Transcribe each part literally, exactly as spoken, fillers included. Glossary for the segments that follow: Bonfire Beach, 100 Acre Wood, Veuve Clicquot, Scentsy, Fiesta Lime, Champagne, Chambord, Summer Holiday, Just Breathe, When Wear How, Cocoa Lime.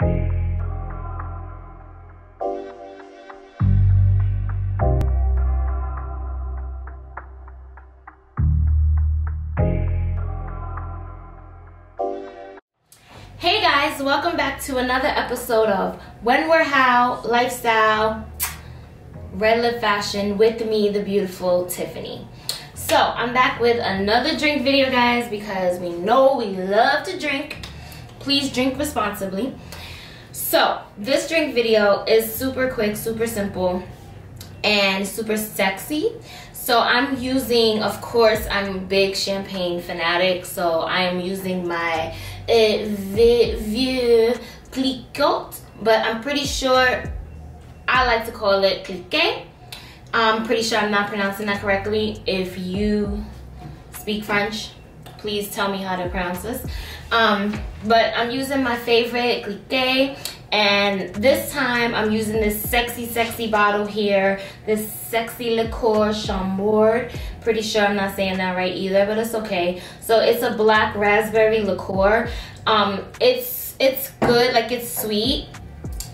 Hey guys, welcome back to another episode of When We're How Lifestyle Red Lip Fashion with me, the beautiful Tiffany. So I'm back with another drink video, guys, because we know we love to drink. Please drink responsibly. So this drink video is super quick, super simple, and super sexy. So I'm using, of course, I'm a big champagne fanatic, so I am using my uh, Veuve Clicquot, but I'm pretty sure I like to call it Cliquet. I'm pretty sure I'm not pronouncing that correctly. If you speak French, please tell me how to pronounce this. Um, but I'm using my favorite Cliquet, and this time I'm using this sexy, sexy bottle here, this sexy liqueur Chambord. Pretty sure I'm not saying that right either, but it's okay. So it's a black raspberry liqueur. Um, it's it's good, like it's sweet.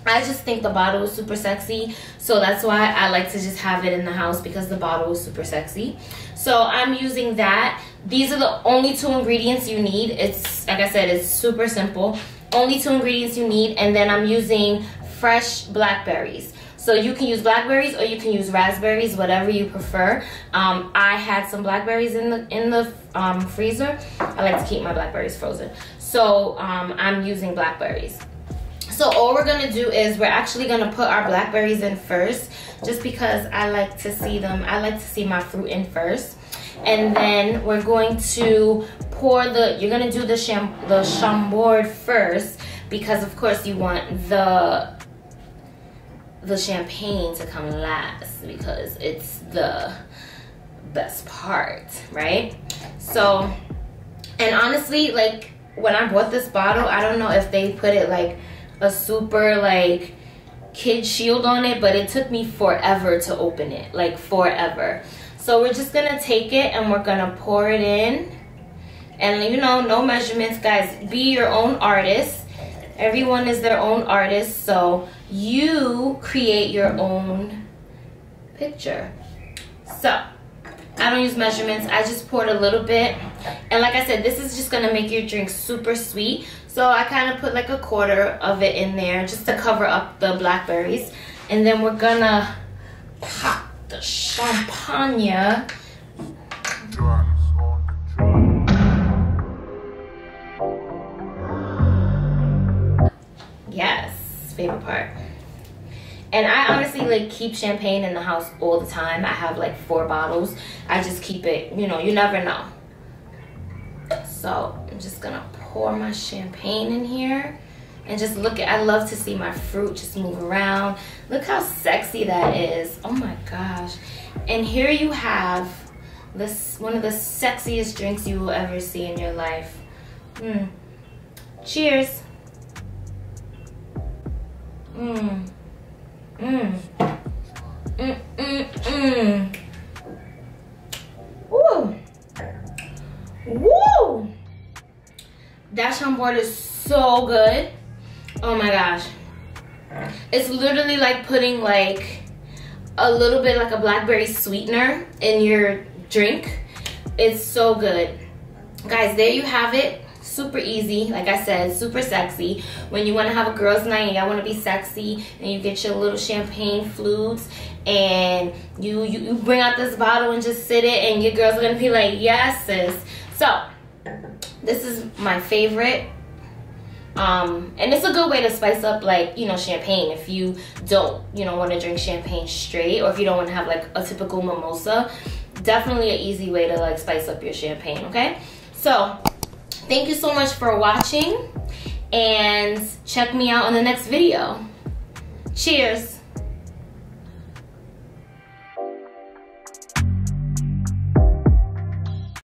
I just think the bottle is super sexy, so that's why I like to just have it in the house, because the bottle is super sexy. So I'm using that. These are the only two ingredients you need. It's, like I said, it's super simple. Only two ingredients you need, and then I'm using fresh blackberries. So you can use blackberries or you can use raspberries, whatever you prefer. Um, I had some blackberries in the in the um, freezer. I like to keep my blackberries frozen, so um, I'm using blackberries. So all we're gonna do is we're actually gonna put our blackberries in first, just because I like to see them, I like to see my fruit in first. And then we're going to pour the, you're gonna do the, cham, the Chambord first, because of course you want the, the champagne to come last, because it's the best part, right? So, and honestly, like when I bought this bottle, I don't know if they put it like a super like kid shield on it, but it took me forever to open it, like forever. So we're just gonna take it and we're gonna pour it in, and you know, no measurements, guys. Be your own artist. Everyone is their own artist, so you create your own picture. So I don't use measurements, I just poured a little bit, and like I said, this is just gonna make your drink super sweet. So I kind of put like a quarter of it in there just to cover up the blackberries, and then we're gonna pop the champagne. Yes, favorite part. And I honestly like keep champagne in the house all the time. I have like four bottles. I just keep it, you know, you never know. So I'm just gonna pour my champagne in here and just look at, I love to see my fruit just move around. Look how sexy that is. Oh my gosh. And here you have this, one of the sexiest drinks you will ever see in your life. Mm. Cheers. Mmm. Mmm. Mmm, mmm, mmm. Woo. Woo! That Chambord is so good. Oh my gosh. It's literally like putting like a little bit like a blackberry sweetener in your drink. It's so good. Guys, there you have it. Super easy, like I said, super sexy. When you want to have a girls' night and y'all want to be sexy, and you get your little champagne flutes, and you, you you bring out this bottle and just sit it, and your girls are gonna be like, yes, sis. So this is my favorite, um, and it's a good way to spice up, like, you know, champagne. If you don't, you know, want to drink champagne straight, or if you don't want to have like a typical mimosa, definitely an easy way to like spice up your champagne. Okay, so. Thank you so much for watching, and check me out on the next video. Cheers.